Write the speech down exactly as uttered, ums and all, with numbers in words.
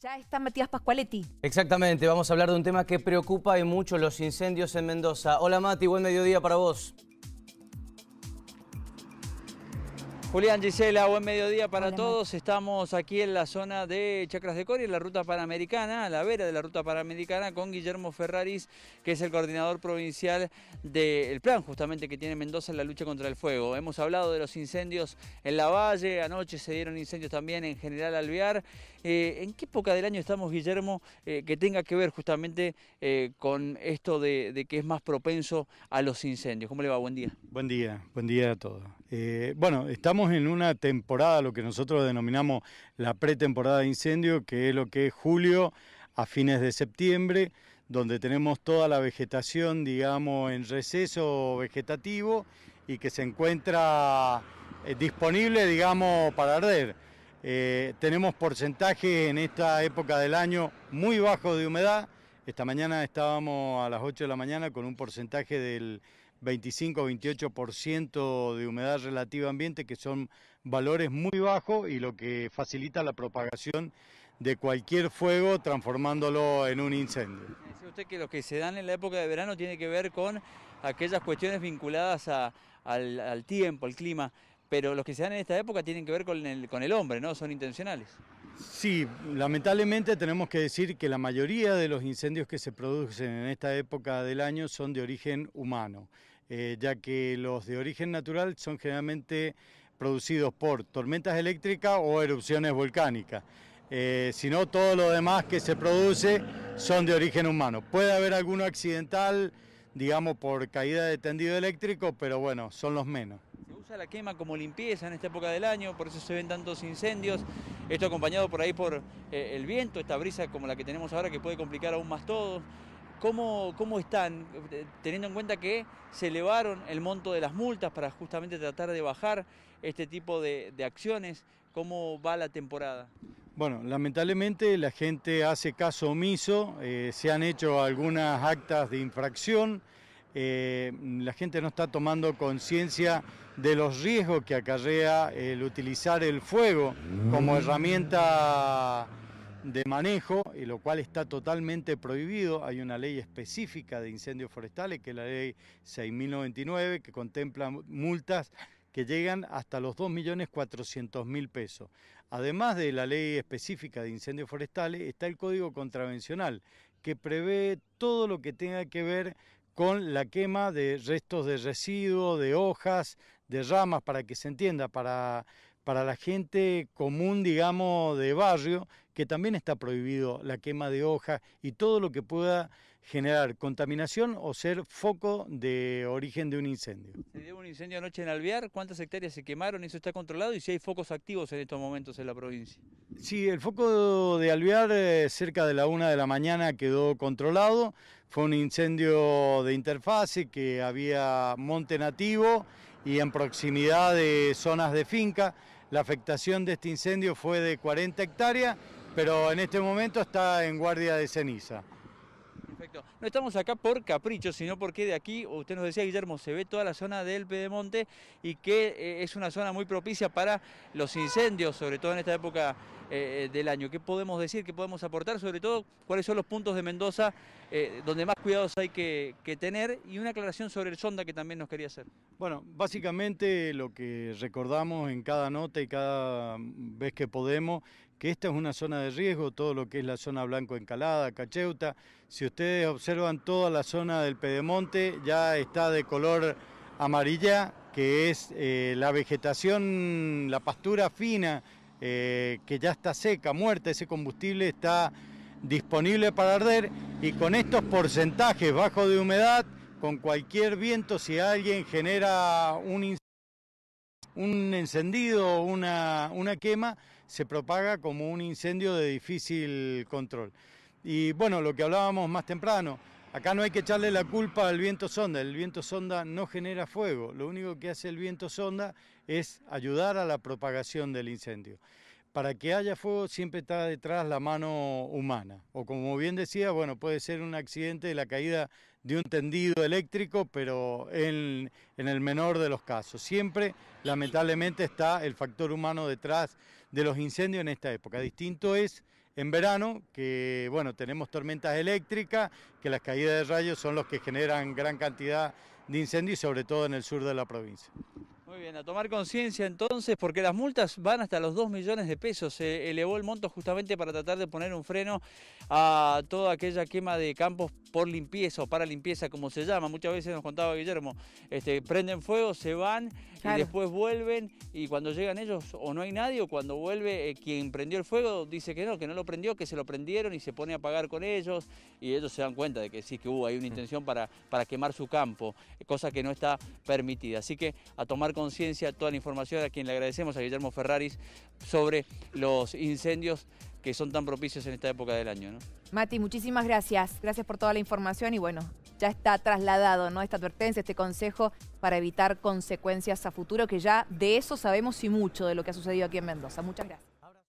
Ya está Matías Pasqualetti. Exactamente, vamos a hablar de un tema que preocupa y mucho, los incendios en Mendoza. Hola Mati, buen mediodía para vos. Julián Gisela, buen mediodía para Hola, todos. Mati. Estamos aquí en la zona de Chacras de Coria, en la ruta Panamericana, a la vera de la ruta Panamericana, con Guillermo Ferraris, que es el coordinador provincial del plan justamente que tiene Mendoza en la lucha contra el fuego. Hemos hablado de los incendios en la valle, anoche se dieron incendios también en General Alvear. Eh, ¿En qué época del año estamos, Guillermo, eh, que tenga que ver justamente eh, con esto de, de que es más propenso a los incendios? ¿Cómo le va? Buen día. Buen día, buen día a todos. Eh, bueno, estamos Estamos en una temporada, lo que nosotros denominamos la pretemporada de incendio, que es lo que es julio a fines de septiembre, donde tenemos toda la vegetación, digamos, en receso vegetativo y que se encuentra eh, disponible, digamos, para arder. Eh, tenemos porcentaje en esta época del año muy bajo de humedad. Esta mañana estábamos a las ocho de la mañana con un porcentaje del veinticinco a veintiocho por ciento de humedad relativa a ambiente, que son valores muy bajos y lo que facilita la propagación de cualquier fuego transformándolo en un incendio. Dice usted que lo que se dan en la época de verano tiene que ver con aquellas cuestiones vinculadas a, al, al tiempo, al clima, pero los que se dan en esta época tienen que ver con el, con el hombre, ¿no? Son intencionales. Sí, lamentablemente tenemos que decir que la mayoría de los incendios que se producen en esta época del año son de origen humano, eh, ya que los de origen natural son generalmente producidos por tormentas eléctricas o erupciones volcánicas. Eh, si no, todo lo demás que se produce son de origen humano. Puede haber alguno accidental, digamos, por caída de tendido eléctrico, pero bueno, son los menos. Se usa la quema como limpieza en esta época del año, por eso se ven tantos incendios. Esto acompañado por ahí por eh, el viento, esta brisa como la que tenemos ahora que puede complicar aún más todo. ¿Cómo, cómo están? Teniendo en cuenta que se elevaron el monto de las multas para justamente tratar de bajar este tipo de, de acciones, ¿cómo va la temporada? Bueno, lamentablemente la gente hace caso omiso, eh, se han hecho algunas actas de infracción. Eh, la gente no está tomando conciencia de los riesgos que acarrea el utilizar el fuego como herramienta de manejo, y lo cual está totalmente prohibido. Hay una ley específica de incendios forestales, que es la ley seis mil noventa y nueve, que contempla multas que llegan hasta los dos millones cuatrocientos mil pesos. Además de la ley específica de incendios forestales, está el Código Contravencional, que prevé todo lo que tenga que ver con la quema de restos de residuos, de hojas, de ramas, para que se entienda, para, para la gente común, digamos, de barrio, que también está prohibido la quema de hojas y todo lo que pueda generar contaminación o ser foco de origen de un incendio. Se dio un incendio anoche en Alvear, ¿cuántas hectáreas se quemaron? ¿Eso está controlado? ¿Y si hay focos activos en estos momentos en la provincia? Sí, el foco de Alvear eh, cerca de la una de la mañana quedó controlado. Fue un incendio de interfase que había monte nativo y en proximidad de zonas de finca. La afectación de este incendio fue de cuarenta hectáreas, pero en este momento está en guardia de ceniza. Perfecto. No estamos acá por capricho, sino porque de aquí, usted nos decía, Guillermo, se ve toda la zona del Pedemonte y que eh, es una zona muy propicia para los incendios, sobre todo en esta época eh, del año. ¿Qué podemos decir, qué podemos aportar? Sobre todo, ¿cuáles son los puntos de Mendoza eh, donde más cuidados hay que, que tener? Y una aclaración sobre el Sonda que también nos quería hacer. Bueno, básicamente lo que recordamos en cada nota y cada vez que podemos, que esta es una zona de riesgo, todo lo que es la zona Blanco Encalada, Cacheuta. Si ustedes observan, toda la zona del Pedemonte ya está de color amarilla, que es eh, la vegetación, la pastura fina, eh, que ya está seca, muerta. Ese combustible está disponible para arder, y con estos porcentajes bajos de humedad, con cualquier viento, si alguien genera un incendio, un encendido, una, una quema, se propaga como un incendio de difícil control. Y bueno, lo que hablábamos más temprano, acá no hay que echarle la culpa al viento sonda, el viento sonda no genera fuego, lo único que hace el viento sonda es ayudar a la propagación del incendio. Para que haya fuego siempre está detrás la mano humana, o como bien decía, bueno, puede ser un accidente de la caída de un tendido eléctrico, pero en, en el menor de los casos. Siempre, lamentablemente, está el factor humano detrás de los incendios en esta época. Distinto es en verano, que bueno, tenemos tormentas eléctricas, que las caídas de rayos son los que generan gran cantidad de incendios, sobre todo en el sur de la provincia. Muy bien, a tomar conciencia entonces, porque las multas van hasta los dos millones de pesos. Se elevó el monto justamente para tratar de poner un freno a toda aquella quema de campos por limpieza o para limpieza, como se llama. Muchas veces nos contaba Guillermo, este, prenden fuego, se van, claro, y después vuelven, y cuando llegan ellos o no hay nadie, o cuando vuelve eh, quien prendió el fuego dice que no, que no lo prendió, que se lo prendieron, y se pone a pagar con ellos, y ellos se dan cuenta de que sí, que hubo uh, hay una intención para, para quemar su campo, cosa que no está permitida. Así que a tomar conciencia, toda la información, a quien le agradecemos, a Guillermo Ferraris, sobre los incendios que son tan propicios en esta época del año, ¿no? Mati, muchísimas gracias. Gracias por toda la información y bueno, ya está trasladado, ¿no?, esta advertencia, este consejo para evitar consecuencias a futuro, que ya de eso sabemos y mucho de lo que ha sucedido aquí en Mendoza. Muchas gracias.